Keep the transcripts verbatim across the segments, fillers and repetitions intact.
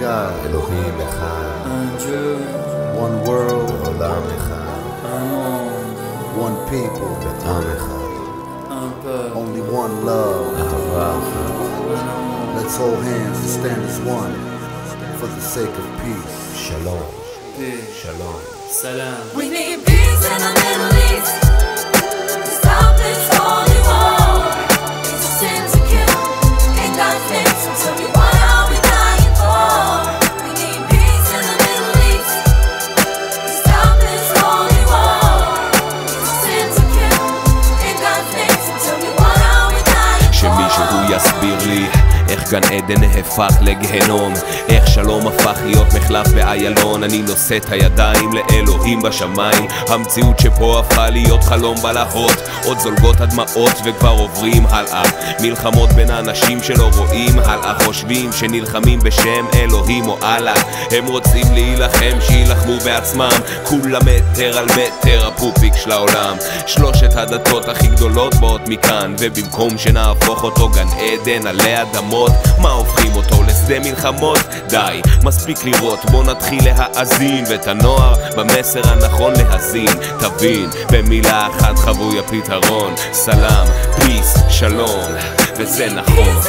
God, Elohim Echad, one world, Olam Echad, one people, B'tam Echad, only one love, Ahavah. Let's hold hands and stand as one for the sake of peace. Shalom, peace. Shalom, Salam. We need peace in the Middle East to stop this holy war. It's a sin to kill, ain't that fixed until we want out. איך גן עדן נהפך לגהנום, איך שלום הפך להיות מחלף באיילון. אני נושא את הידיים לאלוהים בשמיים, המציאות שפה הפכה להיות חלום בלהות. עוד זולגות הדמעות וכבר עוברים הלאה, מלחמות בין האנשים שלא רואים הלאה, חושבים שנלחמים בשם אלוהים או אללה, הם רוצים להילחם שילחמו בעצמם, כולם מטר על מטר הפופיק של העולם. שלושת הדתות הכי גדולות באות מכאן, ובמקום שנהפוך אותו גן עדן עלי אדמות, מה הופכים אותו לשדה מלחמות? די, מספיק לראות, בוא נתחיל להאזין, ואת הנוער במסר הנכון להזין. תבין, במילה אחת חבוי הפתרון, סלאם, פיס, שלום, וזה נכון.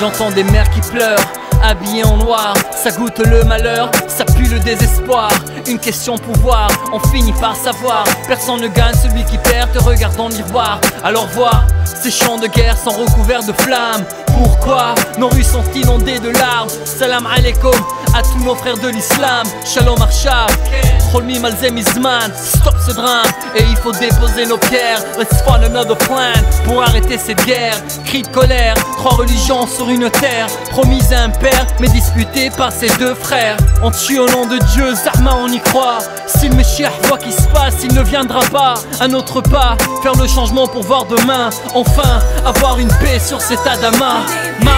J'entends des mères qui pleurent, habillées en noir. Ça goûte le malheur, ça pue le désespoir. Une question de pouvoir, on finit par savoir. Personne ne gagne, celui qui perd te regarde dans le miroir. Alors vois, ces champs de guerre sont recouverts de flammes. Pourquoi nos rues sont inondées de larmes? Salam alaikum à tous nos frères de l'islam. Shalom Arshab, Cholmim al ze mizman. Stop ce drame et il faut déposer nos pierres. Let's find another plan pour arrêter cette guerre. Cris de colère, trois religions sur une terre, promise à un père mais disputée par ses deux frères. On tue au nom de Dieu, Zahma on y croit. Si le Meshiach voit qu'il se passe, il ne viendra pas. Un autre pas, faire le changement pour voir demain. Enfin, avoir une paix sur cet Adama. Ma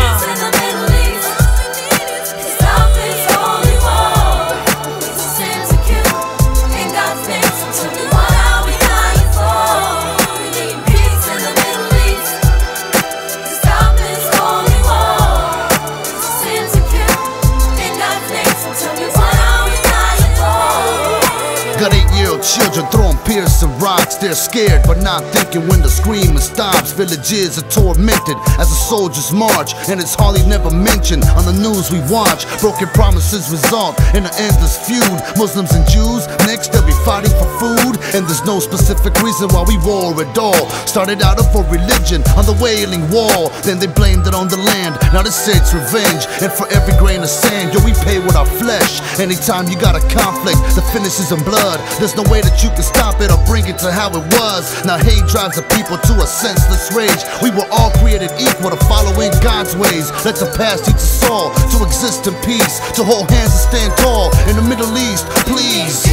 children throwing piercing rocks, they're scared but not thinking when the screaming stops. Villages are tormented as the soldiers march, and it's hardly never mentioned on the news we watch. Broken promises result in an endless feud. Muslims and Jews, next they'll be fighting for food, and there's no specific reason why we war at all. Started out for religion on the Wailing Wall, then they blamed it on the land, now they say it's revenge. And for every grain of sand, yo, we pay with our flesh. Anytime you got a conflict, the finish is in blood. There's no way that you can stop it or bring it to how it was. Now hate drives the people to a senseless rage. We were all created equal to following God's ways. Let the past teach us all to exist in peace, to hold hands and stand tall in the Middle East, please.